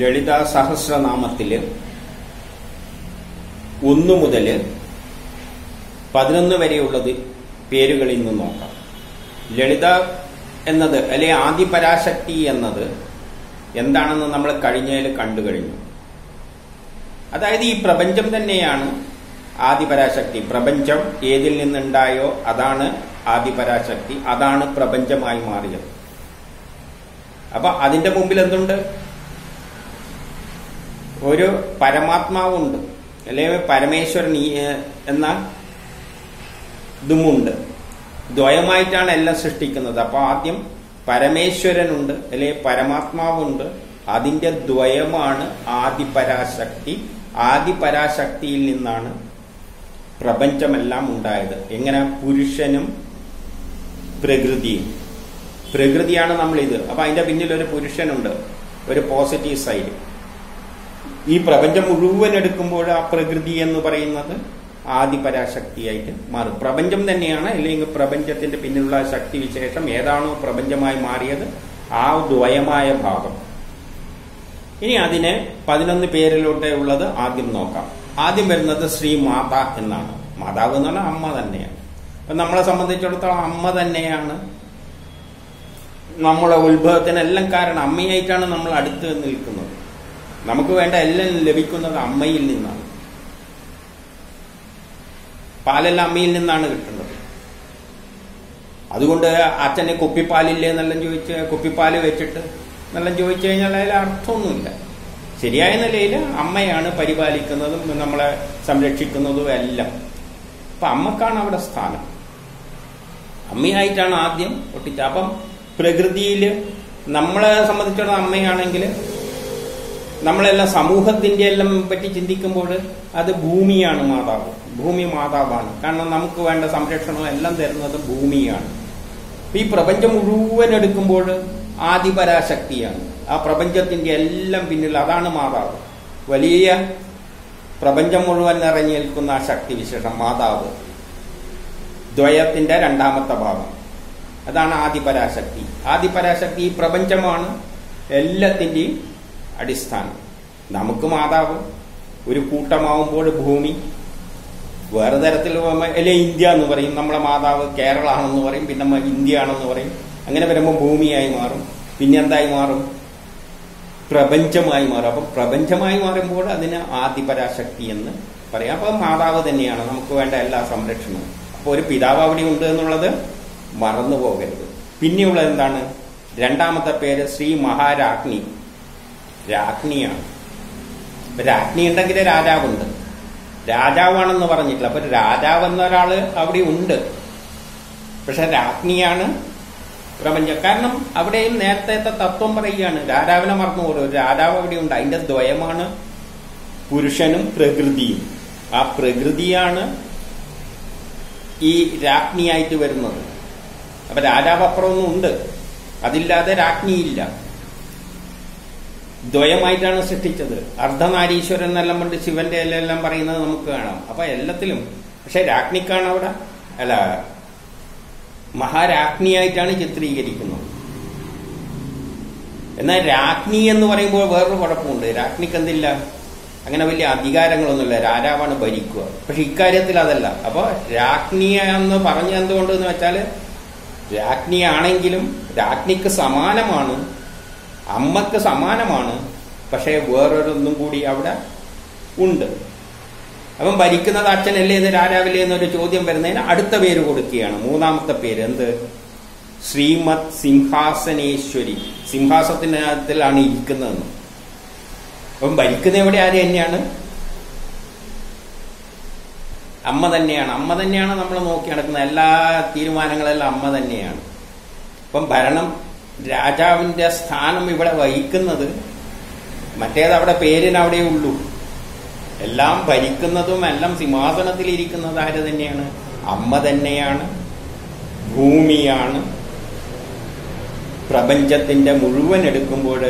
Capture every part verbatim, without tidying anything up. ലളിത സഹസ്രനാമത്തിലെ ഒന്ന് മുതൽ പതിനൊന്ന് വരെയുള്ളത് പേരുകളിൽ നിന്ന് നോക്കാം. ലളിത എന്നത് അല്ലെ ആദിപരാശക്തി എന്നത് എന്താണെന്ന് നമ്മൾ കഴിഞ്ഞതിൽ കണ്ടു കഴിഞ്ഞു. അതായത് ഈ പ്രപഞ്ചം തന്നെയാണ് ആദിപരാശക്തി. പ്രപഞ്ചം ഏതിൽ നിന്നുണ്ടായോ അതാണ് ആദിപരാശക്തി, അതാണ് പ്രപഞ്ചമായി മാറിയത്. അപ്പൊ അതിന്റെ മുമ്പിൽ എന്തുണ്ട്? ഒരു പരമാത്മാവുണ്ട്, അല്ലെങ്കിൽ പരമേശ്വരൻ എന്ന ഇതുമുണ്ട്. ദ്വയമായിട്ടാണ് എല്ലാം സൃഷ്ടിക്കുന്നത്. അപ്പൊ ആദ്യം പരമേശ്വരനുണ്ട്, അല്ലെങ്കിൽ പരമാത്മാവുണ്ട്. അതിന്റെ ദ്വയമാണ് ആദിപരാശക്തി. ആദിപരാശക്തിയിൽ നിന്നാണ് പ്രപഞ്ചമെല്ലാം ഉണ്ടായത്. എങ്ങനെ? പുരുഷനും പ്രകൃതിയും. പ്രകൃതിയാണ് നമ്മളിത്. അപ്പൊ അതിന്റെ പിന്നിൽ ഒരു പുരുഷനുണ്ട്, ഒരു പോസിറ്റീവ് സൈഡ്. ഈ പ്രപഞ്ചം മുഴുവൻ എടുക്കുമ്പോൾ ആ പ്രകൃതി എന്ന് പറയുന്നത് ആദിപരാശക്തിയായിട്ട് മാറും. പ്രപഞ്ചം തന്നെയാണ്, അല്ലെങ്കിൽ പ്രപഞ്ചത്തിന്റെ പിന്നിലുള്ള ശക്തി വിശേഷം ഏതാണോ പ്രപഞ്ചമായി മാറിയത് ആ ദ്വയമായ ഭാഗം. ഇനി അതിനെ പതിനൊന്ന് പേരിലോട്ടേ ഉള്ളത് ആദ്യം നോക്കാം. ആദ്യം വരുന്നത് ശ്രീ മാതാ എന്നാണ്. മാതാവ് എന്ന് പറഞ്ഞാൽ അമ്മ തന്നെയാണ്. അപ്പം നമ്മളെ സംബന്ധിച്ചിടത്തോളം അമ്മ തന്നെയാണ് നമ്മളെ ഉത്ഭവത്തിനെല്ലാം കാരണം. അമ്മയായിട്ടാണ് നമ്മൾ അടുത്ത് നിൽക്കുന്നത്. നമുക്ക് വേണ്ട എല്ലാം ലഭിക്കുന്നത് അമ്മയിൽ നിന്നാണ്. പാലെല്ലാം അമ്മയിൽ നിന്നാണ് കിട്ടുന്നത്. അതുകൊണ്ട് അച്ഛനെ കുപ്പിപ്പാലില്ലേ എന്നെല്ലാം ചോദിച്ച് കുപ്പിപ്പാല് വെച്ചിട്ട് എന്നെല്ലാം ചോദിച്ചു കഴിഞ്ഞാൽ അതിൽ അർത്ഥമൊന്നുമില്ല. ശരിയായ നിലയിൽ അമ്മയാണ് പരിപാലിക്കുന്നതും നമ്മളെ സംരക്ഷിക്കുന്നതും എല്ലാം. അപ്പൊ അമ്മക്കാണ് അവിടെ സ്ഥാനം. അമ്മയായിട്ടാണ് ആദ്യം ഒട്ടിച്ച. അപ്പം പ്രകൃതിയിൽ നമ്മളെ സംബന്ധിച്ചിടത്തോളം അമ്മയാണെങ്കിൽ നമ്മളെല്ലാം സമൂഹത്തിന്റെ എല്ലാം പറ്റി ചിന്തിക്കുമ്പോൾ അത് ഭൂമിയാണ് മാതാവ്. ഭൂമി മാതാവാണ്. കാരണം നമുക്ക് വേണ്ട സംരക്ഷണം എല്ലാം തരുന്നത് ഭൂമിയാണ്. ഈ പ്രപഞ്ചം മുഴുവൻ എടുക്കുമ്പോൾ ആദിപരാശക്തിയാണ്. ആ പ്രപഞ്ചത്തിന്റെ എല്ലാം പിന്നിൽ അതാണ് മാതാവ്. വലിയ പ്രപഞ്ചം മുഴുവൻ നിറഞ്ഞു നിൽക്കുന്ന ആ ശക്തി വിശേഷം മാതാവ്. ദ്വയത്തിന്റെ രണ്ടാമത്തെ ഭാഗം അതാണ് ആദിപരാശക്തി. ആദിപരാശക്തി ഈ പ്രപഞ്ചമാണ് എല്ലാത്തിൻ്റെയും അടിസ്ഥാനം. നമുക്ക് മാതാവ്, ഒരു കൂട്ടമാവുമ്പോൾ ഭൂമി, വേറെ തരത്തിൽ അല്ലെ ഇന്ത്യ എന്ന് പറയും. നമ്മളെ മാതാവ് കേരളമാണെന്ന് പറയും, പിന്നെ ഇന്ത്യ ആണെന്ന് പറയും. അങ്ങനെ വരുമ്പോൾ ഭൂമിയായി മാറും, പിന്നെ എന്തായി മാറും? പ്രപഞ്ചമായി മാറും. അപ്പം പ്രപഞ്ചമായി മാറുമ്പോൾ അതിന് ആദിപരാശക്തി എന്ന് പറയാം. അപ്പം മാതാവ് തന്നെയാണ് നമുക്ക് വേണ്ട എല്ലാ സംരക്ഷണവും. അപ്പോൾ ഒരു പിതാവ് അവിടെ ഉണ്ട് എന്നുള്ളത് മറന്നു പോകരുത്. പിന്നെയുള്ള എന്താണ്? രണ്ടാമത്തെ പേര് ശ്രീ മഹാരാജ്ഞി. രാജ്ഞിയാണ്. രാജ്ഞി ഉണ്ടെങ്കിൽ രാജാവുണ്ട്. രാജാവാണെന്ന് പറഞ്ഞിട്ടില്ല. അപ്പൊ രാജാവ് എന്നൊരാള് അവിടെ ഉണ്ട്, പക്ഷെ രാജ്ഞിയാണ് പ്രപഞ്ചം. കാരണം അവിടെയും നേരത്തെ തത്വം പറയുകയാണ്, രാജാവിനെ മറന്നു പോകും. രാജാവ് അവിടെ ഉണ്ട്. അതിന്റെ ദ്വയമാണ് പുരുഷനും പ്രകൃതിയും. ആ പ്രകൃതിയാണ് ഈ രാജ്ഞിയായിട്ട് വരുന്നത്. അപ്പൊ രാജാവ് അപ്പുറമൊന്നും ഉണ്ട്, അതില്ലാതെ രാജ്ഞിയില്ല. ദ്വയമായിട്ടാണ് സൃഷ്ടിച്ചത്. അർദ്ധനാരീശ്വരൻ എന്നെല്ലാം കൊണ്ട് ശിവന്റെ എല്ലാം പറയുന്നത് നമുക്ക് കാണാം. അപ്പൊ എല്ലാത്തിലും പക്ഷെ രാജ്ഞിക്കാണ് അവിടെ അല്ല മഹാരാജ്ഞിയായിട്ടാണ് ചിത്രീകരിക്കുന്നത്. എന്നാൽ രാജ്ഞി എന്ന് പറയുമ്പോൾ വേറൊരു കുഴപ്പമുണ്ട്. രാജ്ഞിക്ക് എന്തില്ല, അങ്ങനെ വലിയ അധികാരങ്ങളൊന്നുമില്ല. രാജാവാണ് ഭരിക്കുക. പക്ഷെ ഇക്കാര്യത്തിൽ അതല്ല. അപ്പൊ രാജ്ഞിയെന്ന് പറഞ്ഞ എന്തുകൊണ്ട് എന്ന് വെച്ചാല് രാജ്ഞിയാണെങ്കിലും രാജ്ഞിക്ക് സമാനമാണ്, അമ്മക്ക് സമാനമാണ്, പക്ഷേ വേറൊരൊന്നും കൂടി അവിടെ ഉണ്ട്. അപ്പം ഭരിക്കുന്നത് അച്ഛനല്ലേ എന്ന് രാജാവില്ലേ എന്നൊരു ചോദ്യം വരുന്നതിന് അടുത്ത പേര് കൊടുക്കുകയാണ്. മൂന്നാമത്തെ പേര് എന്ത്? ശ്രീമത് സിംഹാസനേശ്വരി. സിംഹാസനത്തിലാണ് ഇരിക്കുന്നതെന്ന്. അപ്പം ഭരിക്കുന്ന എവിടെ ആര് തന്നെയാണ്? അമ്മ തന്നെയാണ്. അമ്മ തന്നെയാണ് നമ്മൾ നോക്കി നടക്കുന്നത്. എല്ലാ തീരുമാനങ്ങളെല്ലാം അമ്മ തന്നെയാണ്. അപ്പം ഭരണം രാജാവിന്റെ സ്ഥാനം ഇവിടെ വഹിക്കുന്നത്. മറ്റേത് അവിടെ പേരിനവിടെ ഉള്ളൂ. എല്ലാം ഭരിക്കുന്നതും എല്ലാം സിംഹാസനത്തിലിരിക്കുന്നത് ആര് തന്നെയാണ്? അമ്മ തന്നെയാണ്. ഭൂമിയാണ്. പ്രപഞ്ചത്തിന്റെ മുഴുവൻ എടുക്കുമ്പോൾ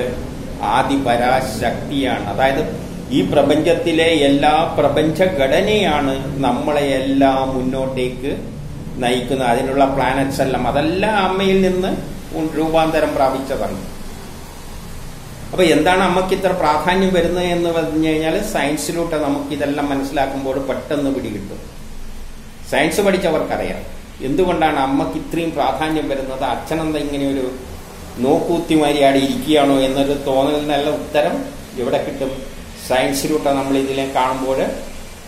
ആദിപരാശക്തിയാണ്. അതായത് ഈ പ്രപഞ്ചത്തിലെ എല്ലാ പ്രപഞ്ചഘടനയാണ് നമ്മളെ എല്ലാം മുന്നോട്ടേക്ക് നയിക്കുന്നത്. അതിനുള്ള പ്ലാനറ്റ്സ് എല്ലാം അതെല്ലാം അമ്മയിൽ നിന്ന് രൂപാന്തരം പ്രാപിച്ചതാണ്. अब एंक प्राधान्यम वह सयनस नमुक मनसो पेट पिटू सयन पढ़ा एंकि प्राधान्यम वह अच्छन इन नोकूति मारियाड़ो तोनल उत्तर एवं कटो सयनस नाम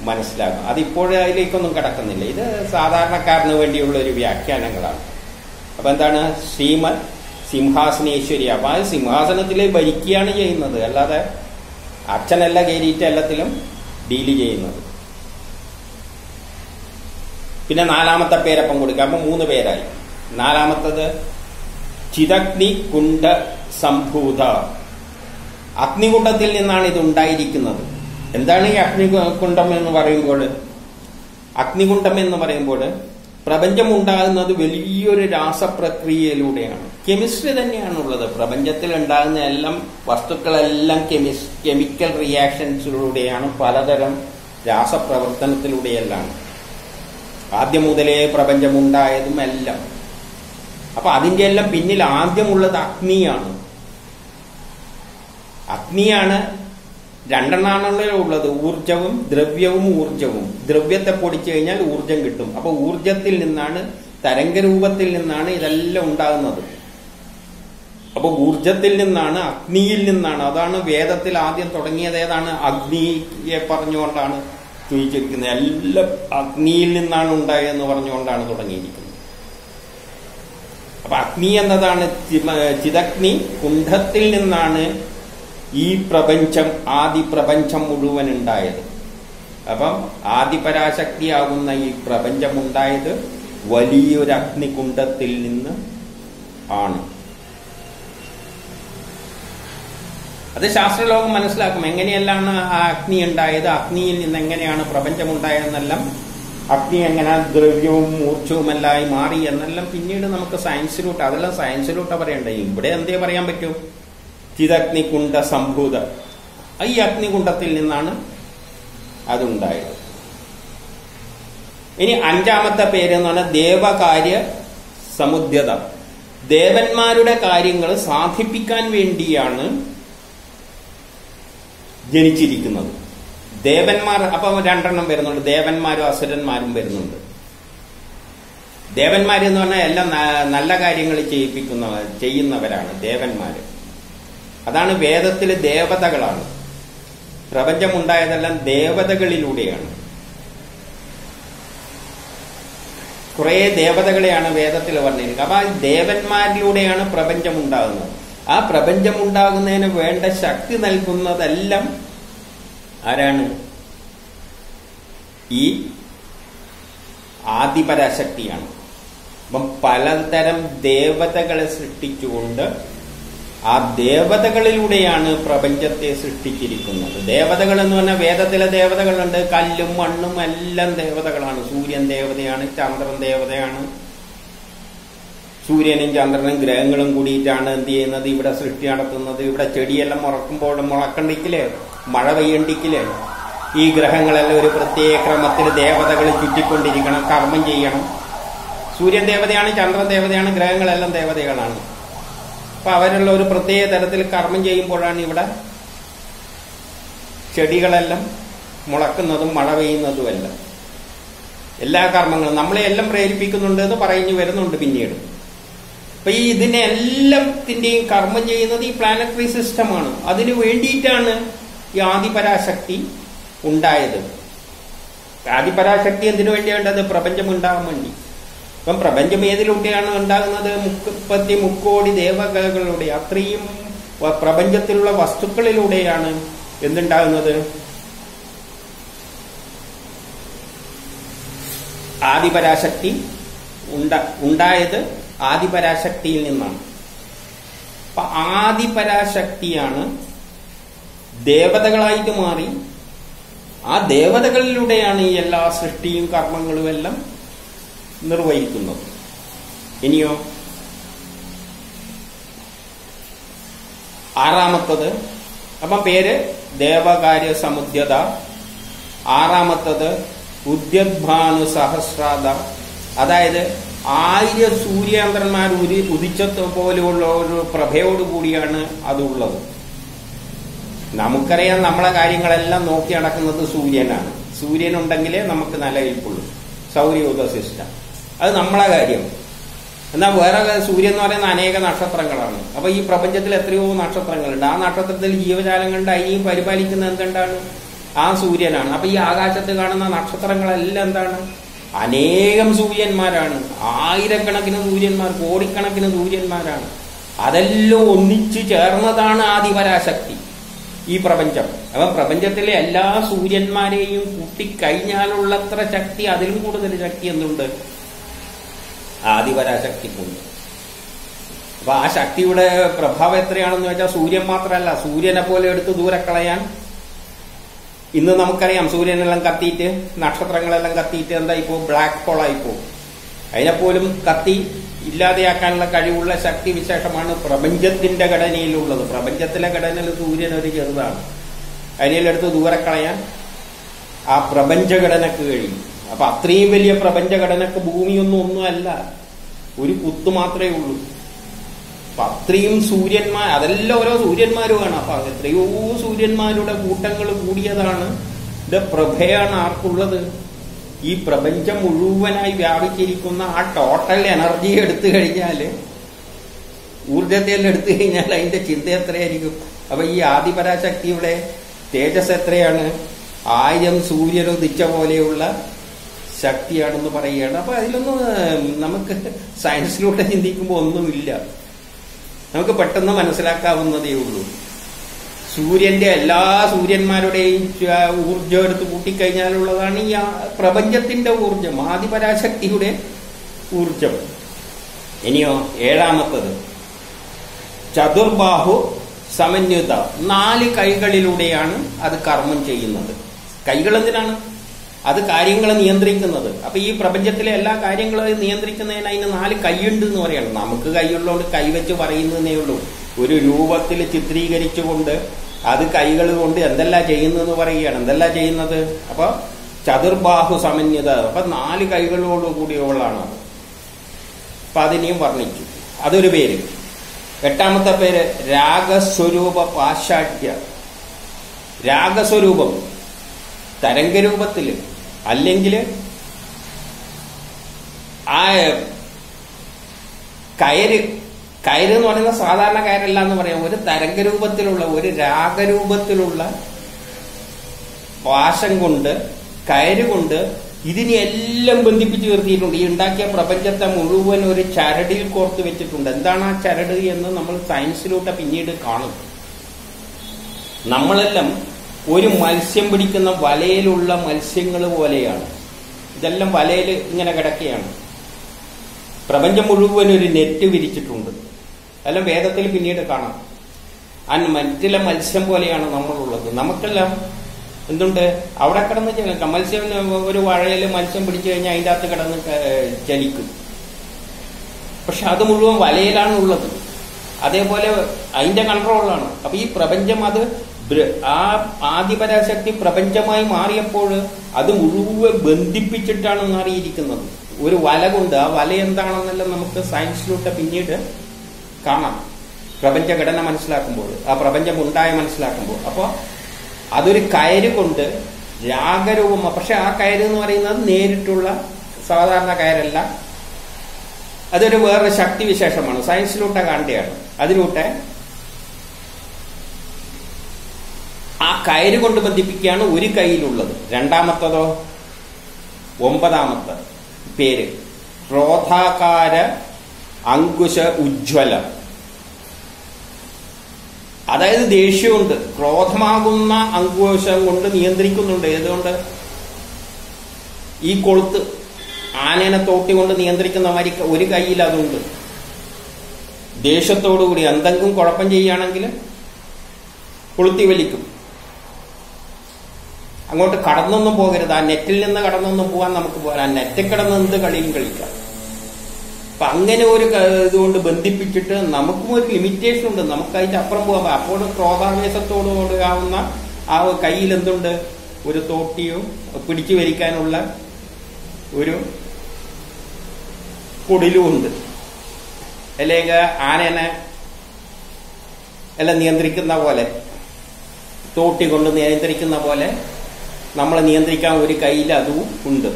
मनस अति अल्प साधारण वे व्याख्यान अब श्रीमद सिंहासनेश्वरी अब सिंहासन भर अल अच्छन कैरियट डील नालामत्ते पेरप्पम अब मूന്ന് പേരായി നാലാമത്തേത് ചിദഗ്നി കുണ്ട സംഭൂത അഗ്നികുണ്ഡത്തിൽ നിന്നാണ് ഇത് ഉണ്ടായിരിക്കുന്നത് എന്താണ് ഈ അഗ്നികുണ്ഡം എന്ന് പറയുമ്പോൾ അഗ്നികുണ്ഡം എന്ന് പറയുമ്പോൾ പ്രപഞ്ചം ഉണ്ടാകുന്നത് വലിയൊരു രാസപ്രക്രിയയിലൂടെയാണ് കെമിസ്ട്രി തന്നെയാണുള്ളത് പ്രപഞ്ചത്തിൽ ഉണ്ടാകുന്ന എല്ലാ വസ്തുക്കളെല്ലാം കെമിക്കൽ റിയാക്ഷൻസിലൂടെയാണ് പലതരം രാസപ്രവർത്തനത്തിലൂടെയാണ് ആദ്യം മുതലേ പ്രപഞ്ചം ഉണ്ടായതുമെല്ലാം അപ്പോൾ അതിന്റെ എല്ലാം പിന്നിൽ ആദ്യമുള്ളത് അഗ്നിയാണ് അഗ്നിയാണ് രണ്ടെണ്ണാണുള്ളത് ഊർജ്ജവും ദ്രവ്യവും ഊർജ്ജവും ദ്രവ്യത്തെ പൊടിച്ചു കഴിഞ്ഞാൽ ഊർജ്ജം കിട്ടും അപ്പോൾ ഊർജ്ജത്തിൽ നിന്നാണ് തരംഗരൂപത്തിൽ നിന്നാണ് ഇതെല്ലാം ഉണ്ടാകുന്നത് അപ്പോൾ ഊർജ്ജത്തിൽ നിന്നാണ് അഗ്നിയിൽ നിന്നാണ് അതാണ് വേദത്തിൽ ആദ്യം തുടങ്ങിയത് ഏതാണ് അഗ്നിയെ പറഞ്ഞുകൊണ്ടാണ് സൂചിപ്പിക്കുന്നത് എല്ലാം അഗ്നിയിൽ നിന്നാണ് ഉണ്ടായെന്ന് പറഞ്ഞുകൊണ്ടാണ് തുടങ്ങിയിരിക്കുന്നത് അപ്പോൾ അഗ്നി എന്നതാണ് ചിദഗ്നി കുണ്ഡത്തിൽ നിന്നാണ് ഈ പ്രപഞ്ചം ആദി പ്രപഞ്ചം മുഴുവൻ ഉണ്ടായത് അപ്പം ആദി പരാശക്തിയാകുന്ന ഈ പ്രപഞ്ചം ഉണ്ടായത് വലിയൊരു അഗ്നികുണ്ഡത്തിൽ നിന്ന് ആണ് അത് ശാസ്ത്രലോകം മനസ്സിലാക്കും എങ്ങനെയാണ് ആ അഗ്നി ഉണ്ടായത് അഗ്നിയിൽ നിന്ന് എങ്ങനെയാണ് പ്രപഞ്ചം ഉണ്ടായതെന്നെല്ലാം അഗ്നി എങ്ങനെ ദ്രവ്യവും ഊർജ്ജവുമെല്ലായി മാറി എന്നെല്ലാം പിന്നീട് നമുക്ക് സയൻസിലൂട്ട് അതെല്ലാം സയൻസിലൂട്ട് പറയണ്ടേ ഇവിടെ എന്തേ പറയാൻ പറ്റും ചിദഗ്നികുണ്ഡ സംഭൂത ഈ അഗ്നികുണ്ഡത്തിൽ നിന്നാണ് അതുണ്ടായത് ഇനി അഞ്ചാമത്തെ പേര് എന്ന് പറഞ്ഞാൽ ദേവകാര്യ സമുദ്യത ദേവന്മാരുടെ കാര്യങ്ങൾ സാധിപ്പിക്കാൻ വേണ്ടിയാണ് ജനിച്ചിരിക്കുന്നത് ദേവന്മാർ അപ്പോൾ രണ്ടെണ്ണം വരുന്നുണ്ട് ദേവന്മാരും അസുരന്മാരും വരുന്നുണ്ട് ദേവന്മാരെന്ന് പറഞ്ഞാൽ എല്ലാം നല്ല കാര്യങ്ങൾ ചെയ്യിപ്പിക്കുന്നവർ ചെയ്യുന്നവരാണ് ദേവന്മാർ അതാണ് വേദത്തിലെ ദേവതകളാണ് പ്രപഞ്ചം ഉണ്ടായതെല്ലാം ദേവതകളിലൂടെയാണ് കുറേ ദേവതകളെയാണ് വേദത്തിൽ പറഞ്ഞിരിക്കുന്നത് അപ്പോൾ ആ ദേവന്മാരിലൂടെയാണ് പ്രപഞ്ചം ഉണ്ടാകുന്നത് ആ പ്രപഞ്ചം ഉണ്ടാകുന്നതിന് വേണ്ട ശക്തി നൽകുന്നതെല്ലാം ആരാണ് ഈ ആദിപരാശക്തിയാണ് അപ്പം പലതരം ദേവതകളെ സൃഷ്ടിച്ചുകൊണ്ട് ആ ദേവതകളിലൂടെയാണ് പ്രപഞ്ചത്തെ സൃഷ്ടിച്ചിരിക്കുന്നത് ദേവതകൾ എന്ന് പറഞ്ഞാൽ വേദത്തിലെ ദേവതകളുണ്ട് കല്ലും മണ്ണും എല്ലാം ദേവതകളാണ് സൂര്യൻ ദേവതയാണ് ചന്ദ്രൻ ദേവതയാണ് സൂര്യനും ചന്ദ്രനും ഗ്രഹങ്ങളും കൂടിയിട്ടാണ് എന്ത് ചെയ്യുന്നത് ഇവിടെ സൃഷ്ടി നടത്തുന്നത് ഇവിടെ ചെടിയെല്ലാം മുളക്കുമ്പോൾ മുളക്കണ്ടിക്കില്ലേ മഴ പെയ്യണ്ടിക്കില്ലേ ഈ ഗ്രഹങ്ങളെല്ലാം ഒരു പ്രത്യേക ക്രമത്തിൽ ദേവതകൾ ചുറ്റിക്കൊണ്ടിരിക്കണം കർമ്മം ചെയ്യണം സൂര്യൻ ദേവതയാണ് ചന്ദ്രൻ ദേവതയാണ് ഗ്രഹങ്ങളെല്ലാം ദേവതകളാണ് അപ്പോൾ അവരുള്ള ഒരു പ്രത്യേക തരത്തിൽ കർമ്മം ചെയ്യുമ്പോഴാണ് ഇവിടെ ചെടികളെല്ലാം മുളക്കുന്നതും മഴ പെയ്യുന്നതുമെല്ലാം എല്ലാ കർമ്മങ്ങളും നമ്മളെ എല്ലാം പ്രേരിപ്പിക്കുന്നുണ്ട് എന്ന് പറഞ്ഞു വരുന്നുണ്ട് പിന്നീട് അപ്പൊ ഈ ഇതിനെ എല്ലാത്തിന്റെയും കർമ്മം ചെയ്യുന്നത് ഈ പ്ലാനറ്ററി സിസ്റ്റമാണ് അതിനു വേണ്ടിയിട്ടാണ് ഈ ആദിപരാശക്തി ഉണ്ടായത് ആദിപരാശക്തി എന്തിനു വേണ്ടിയാണ് ഉണ്ടായത് പ്രപഞ്ചം ഉണ്ടാകാൻ വേണ്ടി അപ്പം പ്രപഞ്ചം ഏതിലൂടെയാണ് ഉണ്ടാകുന്നത് മുപ്പത്തി മുക്കോടി ദേവതകളുടെ അത്രയും പ്രപഞ്ചത്തിലുള്ള വസ്തുക്കളിലൂടെയാണ് എന്തുണ്ടാകുന്നത് ആദിപരാശക്തി ഉണ്ടായത് ആദിപരാശക്തിയിൽ നിന്നാണ് അപ്പൊ ആദിപരാശക്തിയാണ് ദേവതകളായിട്ട് മാറി ആ ദേവതകളിലൂടെയാണ് ഈ എല്ലാ സൃഷ്ടിയും കർമ്മങ്ങളും എല്ലാം നിർവഹിക്കുന്നത് ഇനിയോ ആറാമത്തത് അപ്പൊ പേര് ദേവകാര്യ സമുദ്യത ആറാമത്തത് ഉദ്യദ്ഭാനു സഹസ്രാദ അതായത് ആയിരം സൂര്യാന്തരന്മാർ ഉദിച്ചത് പോലെയുള്ള ഒരു പ്രഭയോടുകൂടിയാണ് അതുള്ളത് നമുക്കറിയാം നമ്മളെ കാര്യങ്ങളെല്ലാം നോക്കി നടക്കുന്നത് സൂര്യനാണ്. സൂര്യനുണ്ടെങ്കിലേ നമുക്ക് നിലനിൽപ്പുള്ളൂ. സൗരയൂഥ സിസ്റ്റം അത് നമ്മളെ കാര്യം. എന്നാൽ വേറെ സൂര്യൻ എന്ന് പറയുന്ന അനേക നക്ഷത്രങ്ങളാണ്. അപ്പൊ ഈ പ്രപഞ്ചത്തിൽ എത്രയോ നക്ഷത്രങ്ങളുണ്ട്. ആ നക്ഷത്രത്തിൽ ജീവജാലങ്ങളുടെ അരിയും പരിപാലിക്കുന്നത് എന്തുകൊണ്ടാണ്? ആ സൂര്യനാണ്. അപ്പൊ ഈ ആകാശത്ത് കാണുന്ന നക്ഷത്രങ്ങളെല്ലാം എന്താണ്? അനേകം സൂര്യന്മാരാണ്. ആയിരക്കണക്കിന് സൂര്യന്മാർ, കോടിക്കണക്കിന് സൂര്യന്മാരാണ്. അതെല്ലാം ഒന്നിച്ചു ചേർന്നതാണ് ആദിപരാശക്തി, ഈ പ്രപഞ്ചം. അപ്പൊ പ്രപഞ്ചത്തിലെ എല്ലാ സൂര്യന്മാരെയും കൂട്ടിക്കഴിഞ്ഞാലുള്ളത്ര ശക്തി, അതിലും കൂടുതൽ ശക്തി എന്തുണ്ട്? ആദിപരാശക്തിക്കുണ്ട്. അപ്പൊ ആ ശക്തിയുടെ പ്രഭാവം എത്രയാണെന്ന് വെച്ചാൽ സൂര്യൻ മാത്രമല്ല, സൂര്യനെ പോലെ എടുത്ത് ദൂരെ കളയാൻ ഇന്ന് നമുക്കറിയാം സൂര്യനെല്ലാം കത്തിയിട്ട് നക്ഷത്രങ്ങളെല്ലാം കത്തിയിട്ട് എന്തായിപ്പോ ബ്ലാക്ക് ഹോളായി പോകും. അതിനെപ്പോലും കത്തി ഇല്ലാതെയാക്കാനുള്ള കഴിവുള്ള ശക്തി വിശേഷമാണ് പ്രപഞ്ചത്തിന്റെ ഘടനയിലുള്ളത്. പ്രപഞ്ചത്തിലെ ഘടനയിൽ സൂര്യൻ ഒരു ചെറുതാണ്. അതിനെടുത്ത് ദൂരെ കളയാൻ ആ പ്രപഞ്ചഘടനക്ക് കഴിയും. അപ്പൊ അത്രയും വലിയ പ്രപഞ്ചഘടനക്ക് ഭൂമിയൊന്നും ഒന്നുമല്ല, ഒരു കുത്തു മാത്രമേ ഉള്ളൂ. അപ്പൊ അത്രയും സൂര്യന്മാർ, അതെല്ലാം ഓരോ സൂര്യന്മാരുമാണ്. അപ്പൊ എത്രയോ സൂര്യന്മാരുടെ കൂട്ടങ്ങൾ കൂടിയതാണ്. ഇത് പ്രഭയാണ് ആർക്കുള്ളത്? ഈ പ്രപഞ്ചം മുഴുവനായി വ്യാപിച്ചിരിക്കുന്ന ആ ടോട്ടൽ എനർജി എടുത്തു കഴിഞ്ഞാൽ, ഊർജത്തെ എടുത്തു കഴിഞ്ഞാൽ അതിന്റെ ചിന്ത എത്രയായിരിക്കും? അപ്പൊ ഈ ആദിപരാശക്തിയുടെ തേജസ് എത്രയാണ്? ആയിരം സൂര്യനുദിച്ച പോലെയുള്ള ശക്തിയാണെന്ന് പറയുകയാണ്. അപ്പൊ അതിലൊന്നും നമുക്ക് സയൻസിലൂടെ ചിന്തിക്കുമ്പോൾ ഒന്നുമില്ല, നമുക്ക് പെട്ടെന്ന് മനസ്സിലാക്കാവുന്നതേ ഉള്ളൂ. സൂര്യന്റെ എല്ലാ സൂര്യന്മാരുടെയും ഊർജം എടുത്ത് കൂട്ടിക്കഴിഞ്ഞാലുള്ളതാണ് ഈ പ്രപഞ്ചത്തിന്റെ ഊർജം, ആദിപരാശക്തിയുടെ ഊർജം. ഇനിയോ ഏഴാമത്തത് ചതുർബാഹു സമന്വിത. നാല് കൈകളിലൂടെയാണ് അത് കർമ്മം ചെയ്യുന്നത്. കൈകൾ എന്തിനാണ്? അത് കാര്യങ്ങളെ നിയന്ത്രിക്കുന്നത്. അപ്പൊ ഈ പ്രപഞ്ചത്തിലെ എല്ലാ കാര്യങ്ങളും നിയന്ത്രിക്കുന്നതിന് അതിന് നാല് കൈയുണ്ട് എന്ന് പറയണം. നമുക്ക് കൈയുള്ളതുകൊണ്ട് കൈവച്ച് പറയുന്നതേ ഉള്ളൂ. ഒരു രൂപത്തിൽ ചിത്രീകരിച്ചുകൊണ്ട് അത് കൈകൾ കൊണ്ട് എന്തെല്ലാം ചെയ്യുന്നതെന്ന് പറയുകയാണ്. എന്തെല്ലാം ചെയ്യുന്നത്? അപ്പൊ ചതുർബാഹു സമന്വിത. അപ്പൊ നാല് കൈകളോട് കൂടിയുള്ളതാണ്. അപ്പൊ അതിനെയും വർണ്ണിച്ചു. അതൊരു പേര്. എട്ടാമത്തെ പേര് രാഗസ്വരൂപ പാശാഠ്യ. രാഗസ്വരൂപം തരംഗരൂപത്തിൽ അല്ലെങ്കിൽ ആ കയറ്, കയറ് എന്ന് പറയുന്ന സാധാരണ കയറല്ല എന്ന് പറയാം. ഒരു തരംഗരൂപത്തിലുള്ള, ഒരു രാഗരൂപത്തിലുള്ള പാശം കൊണ്ട്, കയറ് കൊണ്ട് ഇതിനെല്ലാം ബന്ധിപ്പിച്ച് നിർത്തിയിട്ടുണ്ട്. ഈ ഉണ്ടാക്കിയ പ്രപഞ്ചത്തെ മുഴുവൻ ഒരു ചരടിൽ കോർത്ത് വെച്ചിട്ടുണ്ട്. എന്താണ് ആ ചരട് എന്ന് നമ്മൾ സയൻസിലൂടെ പിന്നീട് കാണും. നമ്മളെല്ലാം ഒരു മത്സ്യം പിടിക്കുന്ന വലയിലുള്ള മത്സ്യങ്ങൾ പോലെയാണ്. ഇതെല്ലാം വലയിൽ ഇങ്ങനെ കിടക്കുകയാണ്. പ്രപഞ്ചം മുഴുവൻ ഒരു നെറ്റ് വിരിച്ചിട്ടുണ്ട്. അതെല്ലാം വേദത്തിൽ പിന്നീട് കാണാം. ആ മറ്റുള്ള മത്സ്യം പോലെയാണ് നമ്മളുള്ളത്. നമുക്കെല്ലാം എന്തുണ്ട്? അവിടെ കിടന്ന് ചലിക്കാം. മത്സ്യം ഒരു വഴയിൽ മത്സ്യം പിടിച്ചു കഴിഞ്ഞാൽ അതിൻ്റെ അകത്ത് കിടന്ന് ചലിക്കും. പക്ഷെ അത് മുഴുവൻ വലയിലാണ് ഉള്ളത്. അതേപോലെ അതിൻ്റെ കൺട്രോളാണ്. അപ്പൊ ഈ പ്രപഞ്ചം, അത് ആ ആദിപരാശക്തി പ്രപഞ്ചമായി മാറിയപ്പോൾ അത് മുഴുവൻ ബന്ധിപ്പിച്ചിട്ടാണ് മാറിയിരിക്കുന്നത് ഒരു വല കൊണ്ട്. ആ വല എന്താണെന്നെല്ലാം നമുക്ക് സയൻസിലൂടെ പിന്നീട് കാണാം, പ്രപഞ്ചഘടന മനസ്സിലാക്കുമ്പോൾ, ആ പ്രപഞ്ചം ഉണ്ടായ മനസ്സിലാക്കുമ്പോൾ. അപ്പോൾ അതൊരു കയറ് കൊണ്ട് രാഗരൂപം. പക്ഷെ ആ കയറ് എന്ന് പറയുന്നത് നേരിട്ടുള്ള സാധാരണ കയറല്ല, അതൊരു വേറൊരു ശക്തി വിശേഷമാണ്. സയൻസിലൂടെ കാണുകയാണ്. അതിലൂടെ ആ കയറ് കൊണ്ട് ബന്ധിപ്പിക്കുകയാണ് ഒരു കൈയിലുള്ളത്. രണ്ടാമത്തതോ ഒമ്പതാമത്തെ പേര് ക്രോധാകാര അങ്കുശ ഉജ്ജ്വല. അതായത് ദേഷ്യമുണ്ട്, ക്രോധമാകുന്ന അങ്കുശം കൊണ്ട് നിയന്ത്രിക്കുന്നുണ്ട്. ഏതുകൊണ്ട്? ഈ കൊളുത്ത് ആനേനെ തോട്ടി കൊണ്ട് നിയന്ത്രിക്കുന്ന മാതിരി ഒരു കൈയിൽ അതുണ്ട്. ദേഷ്യത്തോടുകൂടി എന്തെങ്കിലും കുഴപ്പം ചെയ്യുകയാണെങ്കിൽ കൊളുത്തി വലിക്കും. അങ്ങോട്ട് കടന്നൊന്നും പോകരുത്. ആ നെറ്റിൽ നിന്ന് കടന്നൊന്നും പോകാൻ നമുക്ക് പോകാൻ, ആ നെറ്റിൽ കിടന്ന് എന്ത് കളിയും കളിക്കാം. അപ്പൊ അങ്ങനെ ഒരു ഇതുകൊണ്ട് ബന്ധിപ്പിച്ചിട്ട് നമുക്കും ഒരു ലിമിറ്റേഷൻ ഉണ്ട്, നമുക്ക് അതിന്റെ അപ്പുറം പോകാൻ. അപ്പോൾ ക്രോധാവേശത്തോടുകൂടി ആവുന്ന ആ കയ്യിൽ എന്തുണ്ട്? ഒരു തോട്ടിയോ പിടിച്ചു വലിക്കാനുള്ള ഒരു കൊടിലും ഉണ്ട്. അല്ലെങ്കിൽ ആനേനെ എല്ലാം നിയന്ത്രിക്കുന്ന പോലെ. തോട്ടി കൊണ്ട് നിയന്ത്രിക്കുന്ന പോലെ നമ്മൾ നിയന്ത്രിക്കാൻ ഒരു കൈയിൽ അതും ഉണ്ട്.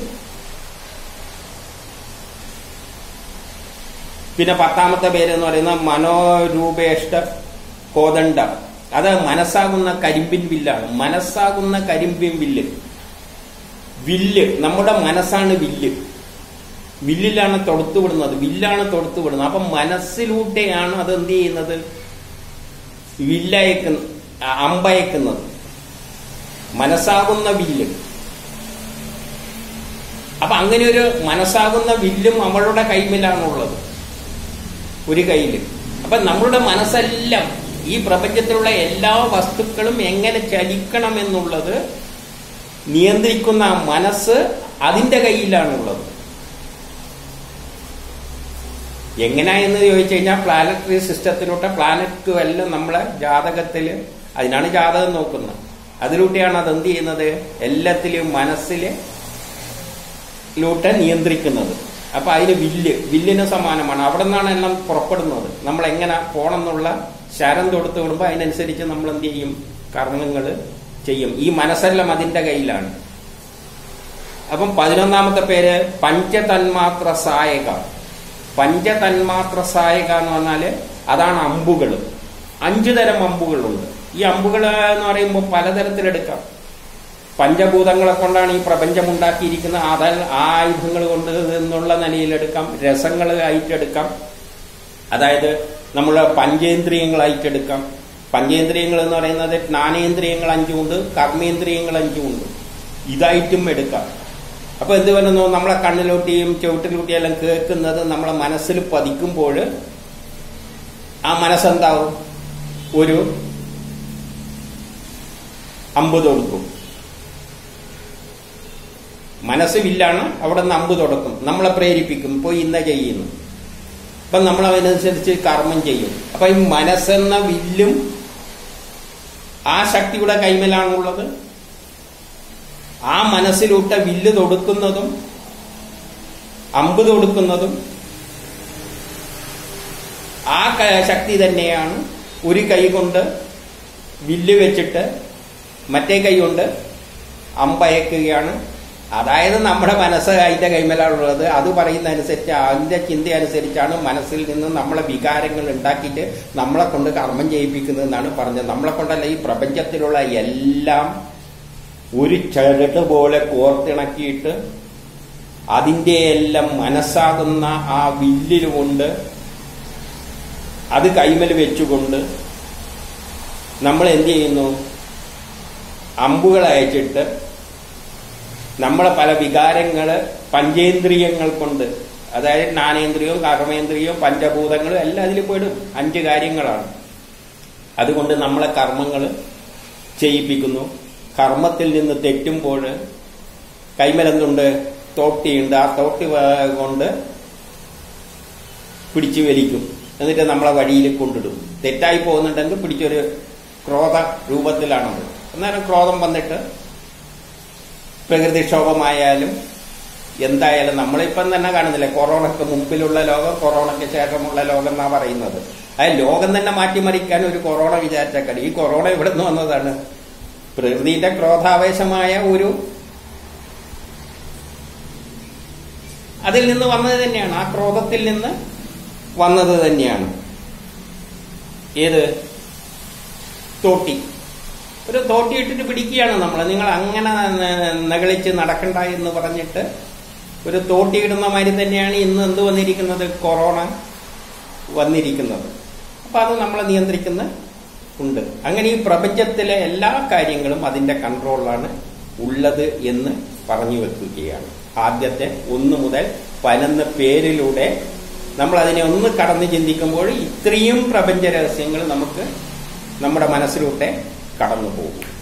പിന്നെ പത്താമത്തെ പേര് എന്ന് പറയുന്നത് മനോരൂപേഷ്ട കോദണ്ഡ. അത് മനസ്സാകുന്ന കരിമ്പിൻ വില്ലാണ്. മനസ്സാകുന്ന കരിമ്പിൻ വില്ല് വില്ല് നമ്മുടെ മനസ്സാണ് വില്ല്. വില്ലിലാണ് തൊടുത്തുവിടുന്നത്, വില്ലാണ് തൊടുത്തുവിടുന്നത്. അപ്പം മനസ്സിലൂടെയാണ് അത് എന്ത് ചെയ്യുന്നത്, വില്ലയക്കുന്ന അമ്പയക്കുന്നത്. മനസ്സാകുന്ന വില്ല്. അപ്പൊ അങ്ങനെ ഒരു മനസ്സാകുന്ന വില്ലും നമ്മളുടെ കൈമിലാണുള്ളത്, ഒരു കയ്യില്. അപ്പൊ നമ്മളുടെ മനസ്സെല്ലാം ഈ പ്രപഞ്ചത്തിലുള്ള എല്ലാ വസ്തുക്കളും എങ്ങനെ ചലിക്കണം എന്നുള്ളത് നിയന്ത്രിക്കുന്ന മനസ്സ് അതിന്റെ കയ്യിലാണുള്ളത്. എങ്ങനെയെന്ന് ചോദിച്ചു കഴിഞ്ഞാൽ പ്ലാനറ്ററി സിസ്റ്റത്തിലൂടെ, പ്ലാനറ്റുമെല്ലാം നമ്മളെ ജാതകത്തിൽ, അതിനാണ് ജാതകം നോക്കുന്നത്, അതിലൂടെയാണ് അതെന്ത് ചെയ്യുന്നത്, എല്ലാത്തിലും മനസ്സിലൂടെ നിയന്ത്രിക്കുന്നത്. അപ്പൊ അതിന് വില്ല്, വില്ലിന് സമാനമാണ്. അവിടെ നിന്നാണ് എല്ലാം പുറപ്പെടുന്നത്. നമ്മൾ എങ്ങനെ പോണെന്നുള്ള ശരം തൊടുത്ത് വിടുമ്പോൾ അതിനനുസരിച്ച് നമ്മൾ എന്ത് ചെയ്യും, കർമ്മങ്ങൾ ചെയ്യും. ഈ മനസ്സെല്ലാം അതിന്റെ കയ്യിലാണ്. അപ്പം പതിനൊന്നാമത്തെ പേര് പഞ്ചതന്മാത്ര സായക. പഞ്ചതന്മാത്ര സായക എന്ന് പറഞ്ഞാല് അതാണ് അമ്പുകൾ. അഞ്ചു തരം അമ്പുകളുണ്ട്. ഈ അമ്പുകൾ എന്ന് പറയുമ്പോൾ പലതരത്തിലെടുക്കാം. പഞ്ചഭൂതങ്ങളെ കൊണ്ടാണ് ഈ പ്രപഞ്ചം ഉണ്ടാക്കിയിരിക്കുന്നത്. അത ആ ആയുധങ്ങൾ കൊണ്ട് എന്നുള്ള നിലയിലെടുക്കാം. രസങ്ങൾ ആയിട്ടെടുക്കാം, അതായത് നമ്മൾ പഞ്ചേന്ദ്രിയങ്ങളായിട്ടെടുക്കാം. പഞ്ചേന്ദ്രിയങ്ങൾ എന്ന് പറയുന്നത് ജ്ഞാനേന്ദ്രിയങ്ങൾ അഞ്ചുമുണ്ട്, കർമ്മേന്ദ്രിയങ്ങൾ അഞ്ചുമുണ്ട്, ഇതായിട്ടും എടുക്കാം. അപ്പൊ എന്ത് പറയുന്നു, നമ്മളെ കണ്ണിലൂട്ടിയും ചുവട്ടിലൂട്ടിയും എല്ലാം കേൾക്കുന്നത് നമ്മളെ മനസ്സിൽ പതിക്കുമ്പോൾ ആ മനസ്സെന്താവും, ഒരു അമ്പ് തൊടുക്കും. മനസ്സ് വില്ലാണ്, അവിടെ നിന്ന് അമ്പ് തുടക്കും, നമ്മളെ പ്രേരിപ്പിക്കും, പോയി ഇന്ന ചെയ്യുന്നു. അപ്പൊ നമ്മൾ അതിനനുസരിച്ച് കർമ്മം ചെയ്യും. അപ്പൊ ഈ മനസ്സെന്ന വില്ലും ആ ശക്തിയുടെ കൈമേലാണുള്ളത്. ആ മനസ്സിലൂടെ വില്ല് തൊടുക്കുന്നതും അമ്പ് തൊടുക്കുന്നതും ആ ശക്തി തന്നെയാണ്. ഒരു കൈ കൊണ്ട് വില്ല് വെച്ചിട്ട് മറ്റേ കൈ കൊണ്ട് അമ്പയക്കുകയാണ്. അതായത് നമ്മുടെ മനസ്സ് അതിന്റെ കൈമേലാണുള്ളത്. അത് പറയുന്ന അനുസരിച്ച്, അതിന്റെ ചിന്ത അനുസരിച്ചാണ് മനസ്സിൽ നിന്ന് നമ്മളെ വികാരങ്ങൾ ഉണ്ടാക്കിയിട്ട് നമ്മളെ കൊണ്ട് കർമ്മം ചെയ്യിപ്പിക്കുന്നതെന്നാണ് പറഞ്ഞത്. നമ്മളെ കൊണ്ടല്ല ഈ പ്രപഞ്ചത്തിലുള്ള എല്ലാം ഒരു ചരട് പോലെ കോർത്തിണക്കിയിട്ട് അതിൻ്റെ എല്ലാം മനസ്സാകുന്ന ആ വില്ലിലുകൊണ്ട് അത് കൈമേൽ വെച്ചുകൊണ്ട് നമ്മൾ എന്ത് ചെയ്യുന്നു, അമ്പുകളയച്ചിട്ട് നമ്മളെ പല വികാരങ്ങൾ പഞ്ചേന്ദ്രിയങ്ങൾ കൊണ്ട്, അതായത് ജ്ഞാനേന്ദ്രിയവും കർമ്മേന്ദ്രിയവും പഞ്ചഭൂതങ്ങളും എല്ലാം അതിൽ പെടും, അഞ്ച് കാര്യങ്ങളാണ്. അതുകൊണ്ട് നമ്മളെ കർമ്മങ്ങൾ ചെയ്യിപ്പിക്കുന്നു. കർമ്മത്തിൽ നിന്ന് തെറ്റുമ്പോൾ കൈമേലെന്തുണ്ട്, തോട്ടിയുണ്ട്. ആ തോട്ടി കൊണ്ട് പിടിച്ചു വലിക്കും, എന്നിട്ട് നമ്മളെ വഴിയിൽ കൊണ്ടിടും. തെറ്റായി പോകുന്നുണ്ടെങ്കിൽ പിടിച്ചൊരു ക്രോധ രൂപത്തിലാണത്. അന്നേരം ക്രോധം വന്നിട്ട് പ്രകൃതിക്ഷോഭമായാലും എന്തായാലും നമ്മളിപ്പം തന്നെ കാണുന്നില്ല. കൊറോണയ്ക്ക് മുമ്പിലുള്ള ലോകം, കൊറോണയ്ക്ക് ശേഷമുള്ള ലോകം എന്നാ പറയുന്നത്. ആ ലോകം തന്നെ മാറ്റിമറിക്കാൻ ഒരു കൊറോണ വിചാരിച്ചേക്കാണ്. ഈ കൊറോണ ഇവിടെ നിന്ന് വന്നതാണ്. പ്രകൃതിയുടെ ക്രോധാവേശമായ ഒരു അതിൽ നിന്ന് വന്നത് തന്നെയാണ്, ആ ക്രോധത്തിൽ നിന്ന് വന്നത് തന്നെയാണ്. ഏത് തോട്ടി, ഒരു തോട്ടി ഇട്ടിട്ട് പിടിക്കുകയാണ് നമ്മൾ. നിങ്ങൾ അങ്ങനെ നകളിച്ച് നടക്കണ്ട എന്ന് പറഞ്ഞിട്ട് ഒരു തോട്ടി ഇടുന്ന മാതിരി തന്നെയാണ് ഇന്ന് എന്ത് വന്നിരിക്കുന്നത്, കൊറോണ വന്നിരിക്കുന്നത്. അപ്പൊ അത് നമ്മളെ നിയന്ത്രിക്കുന്ന ഉണ്ട്. അങ്ങനെ ഈ പ്രപഞ്ചത്തിലെ എല്ലാ കാര്യങ്ങളും അതിന്റെ കൺട്രോളിലാണ് ഉള്ളത് എന്ന് പറഞ്ഞു വെക്കുകയാണ്. ആദ്യത്തെ ഒന്ന് മുതൽ പതിനൊന്ന് പേരിലൂടെ നമ്മൾ അതിനെ ഒന്ന് കടന്ന് ചിന്തിക്കുമ്പോൾ ഇത്രയും പ്രപഞ്ച രഹസ്യങ്ങൾ നമുക്ക് നമ്മുടെ മനസ്സിലൂടെ കടന്നു പോകും.